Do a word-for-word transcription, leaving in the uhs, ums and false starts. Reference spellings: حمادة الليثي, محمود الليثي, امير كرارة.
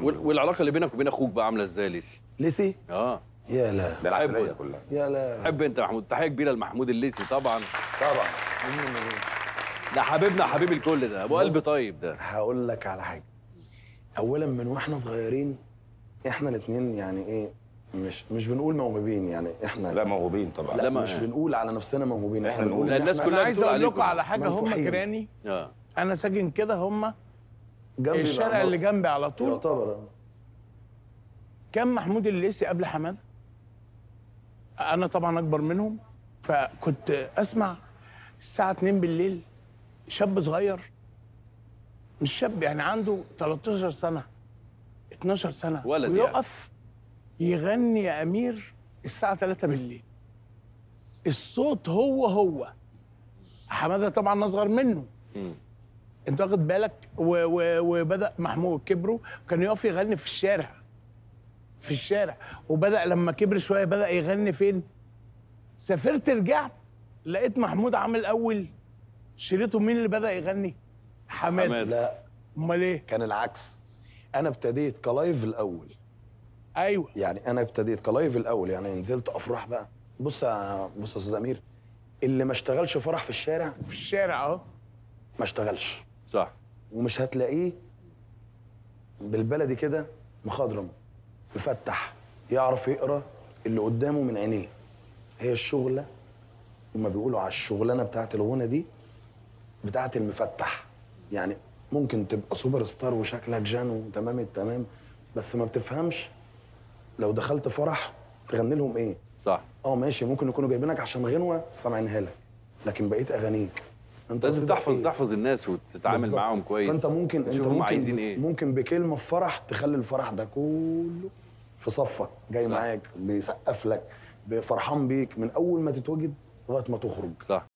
والعلاقه اللي بينك وبين اخوك بقى عامله ازاي يا ليثي؟ ليثي؟ اه يا لا ده العسليه كلها. يا لا حب انت محمود، تحيه كبيره لمحمود الليثي طبعا طبعا. ده حبيبنا حبيب الكل، ده ابو قلب طيب. ده هقول لك على حاجه، اولا من واحنا صغيرين احنا الاثنين يعني ايه، مش مش بنقول موهوبين يعني احنا، لا موهوبين طبعا، لا مش بنقول على نفسنا موهوبين، احنا بنقول لا الناس كلها بتقول عليكم. انا عايز اقول لكم على حاجه، هم جيراني، انا ساكن كده، هم الشارع اللي جنبي على طول يعتبر. كان محمود الليثي قبل حمادة، انا طبعا اكبر منهم، فكنت اسمع الساعه اتنين بالليل شاب صغير، مش شاب يعني عنده تلتاشر سنه اتناشر سنه، ولد يقف يعني يغني يا امير الساعه تلاته بالليل، الصوت هو هو حمادة طبعا اصغر منه. م. انت واخد بالك؟ وبدا محمود كبره كان يقف يغني في الشارع، في الشارع، وبدا لما كبر شويه بدا يغني فين؟ سافرت رجعت لقيت محمود عامل اول شريطه، مين اللي بدا يغني؟ حمادة. لا امال ايه؟ كان العكس، انا ابتديت كلايف الاول. ايوه يعني انا ابتديت كلايف الاول، يعني نزلت افراح بقى. بص يا بص يا استاذ امير، اللي ما اشتغلش فرح في الشارع، في الشارع اهو، ما اشتغلش صح، ومش هتلاقيه بالبلدي كده مخضرم مفتح، يعرف يقرا اللي قدامه من عينيه. هي الشغله هما بيقولوا على الشغلانه بتاعت الغنى دي بتاعت المفتح، يعني ممكن تبقى سوبر ستار وشكلك جان وتمام التمام، بس ما بتفهمش لو دخلت فرح تغني لهم ايه. صح اه ماشي، ممكن يكونوا جايبينك عشان غنوه سامعينها لك، لكن بقيت اغانيك انت لازم تحفظ تحفظ الناس وتتعامل معاهم كويس. فانت ممكن انت ممكن عايزين ايه، ممكن بكلمه في فرح تخلي الفرح ده كله في صفك، جاي صح. معاك، بيسقف لك، فرحان بيك من اول ما تتوجد لغايه ما تخرج. صح.